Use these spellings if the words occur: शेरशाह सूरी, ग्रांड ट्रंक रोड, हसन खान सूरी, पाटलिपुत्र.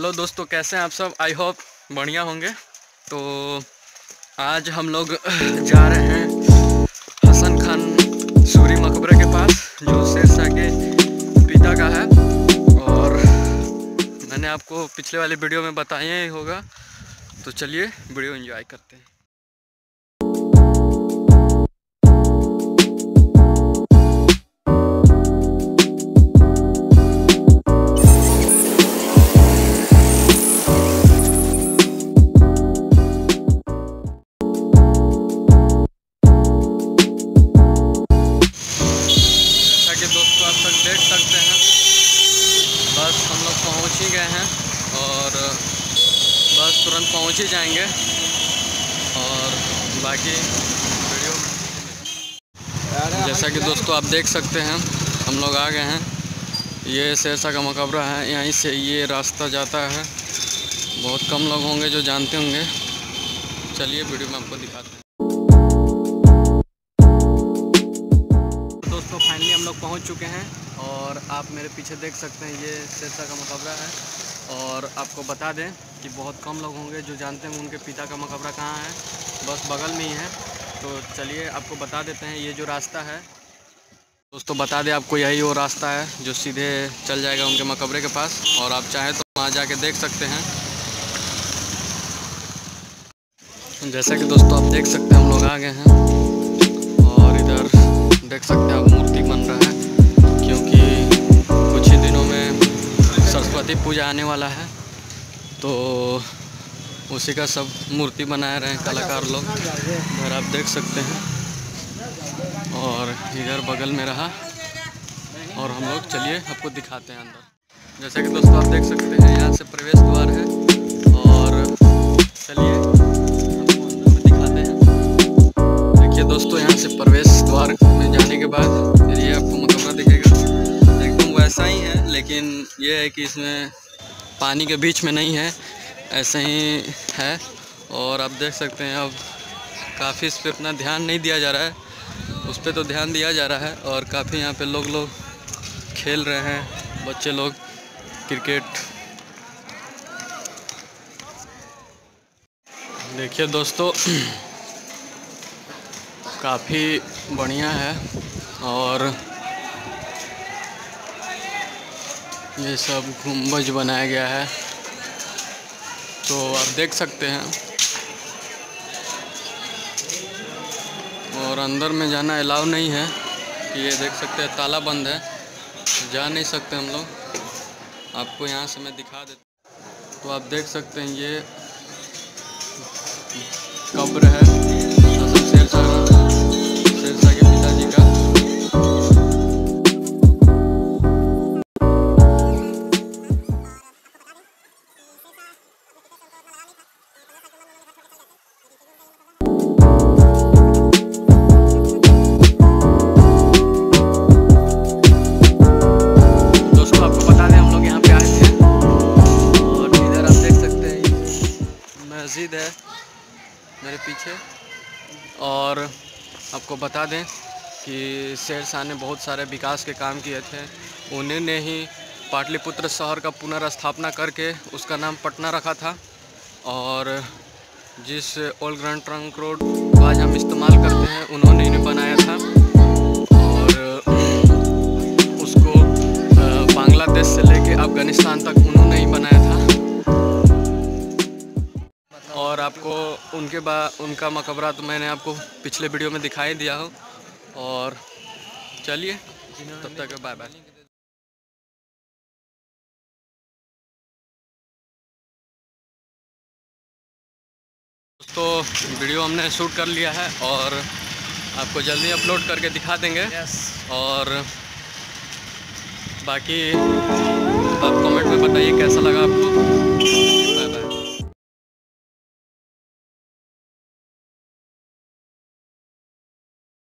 Hello दोस्तों, कैसे हैं आप सब? आई होप बढ़िया होंगे। तो आज हम लोग जा रहे हैं हसन खान सूरी मकबरे के पास, जो शेरशाह के पिता का है। और मैंने आपको पिछले वाले वीडियो में बताया ही होगा, तो चलिए वीडियो एंजॉय करते हैं। पहुँच ही जाएंगे और बाकी वीडियो। जैसा कि दोस्तों आप देख सकते हैं, हम लोग आ गए हैं। ये शेरशाह का मकबरा है, यहीं से ये रास्ता जाता है। बहुत कम लोग होंगे जो जानते होंगे। चलिए वीडियो में आपको दिखाते हैं। दोस्तों फाइनली हम लोग पहुंच चुके हैं और आप मेरे पीछे देख सकते हैं, ये शेरशाह का मकबरा है। और आपको बता दें कि बहुत कम लोग होंगे जो जानते हैं उनके पिता का मकबरा कहाँ है, बस बगल में ही है। तो चलिए आपको बता देते हैं, ये जो रास्ता है दोस्तों, बता दें आपको, यही वो रास्ता है जो सीधे चल जाएगा उनके मकबरे के पास। और आप चाहें तो वहाँ जाके देख सकते हैं। जैसा कि दोस्तों आप देख सकते हैं, हम लोग आ गए हैं और इधर देख सकते हैं आप, मूर्ति बन रहा है क्योंकि कुछ ही दिनों में सरस्वती पूजा आने वाला है, तो उसी का सब मूर्ति बना रहे हैं कलाकार लोग। इधर आप देख सकते हैं और इधर बगल में रहा। और हम लोग चलिए आपको दिखाते हैं अंदर। जैसा कि दोस्तों आप देख सकते हैं, यहाँ से प्रवेश द्वार है। और चलिए आपको अंदर में दिखाते हैं। देखिए दोस्तों, यहाँ से प्रवेश द्वार में जाने के बाद ये आपको मकबरा दिखेगा। ऐसा ही है, लेकिन ये है कि इसमें पानी के बीच में नहीं है, ऐसे ही है। और आप देख सकते हैं, अब काफ़ी इस पर इतना ध्यान नहीं दिया जा रहा है, उस पर तो ध्यान दिया जा रहा है। और काफ़ी यहाँ पे लोग खेल रहे हैं, बच्चे लोग क्रिकेट। देखिए दोस्तों, काफ़ी बढ़िया है। और ये सब गुंबज बनाया गया है, तो आप देख सकते हैं। और अंदर में जाना अलाउ नहीं है, कि ये देख सकते हैं ताला बंद है, जा नहीं सकते हम लोग। आपको यहाँ से मैं दिखा देता हूँ। तो आप देख सकते हैं, ये कब्र है शेरशाह के पिताजी का। मस्जिद है मेरे पीछे। और आपको बता दें कि शेरशाह ने बहुत सारे विकास के काम किए थे। उन्हीं ने ही पाटलिपुत्र शहर का पुनर्स्थापना करके उसका नाम पटना रखा था। और जिस ओल्ड ग्रांड ट्रंक रोड को आज हम इस्तेमाल करते हैं, उन्होंने ही बनाया था। और उसको बांग्लादेश से लेके अफगानिस्तान तक उन्होंने ही बनाया था। और आपको उनका मकबरा तो मैंने आपको पिछले वीडियो में दिखाई दिया हो। और चलिए तब तक बाय बाय। तो वीडियो हमने शूट कर लिया है और आपको जल्दी अपलोड करके दिखा देंगे। और बाकी आप कमेंट में बताइए कैसा लगा आपको।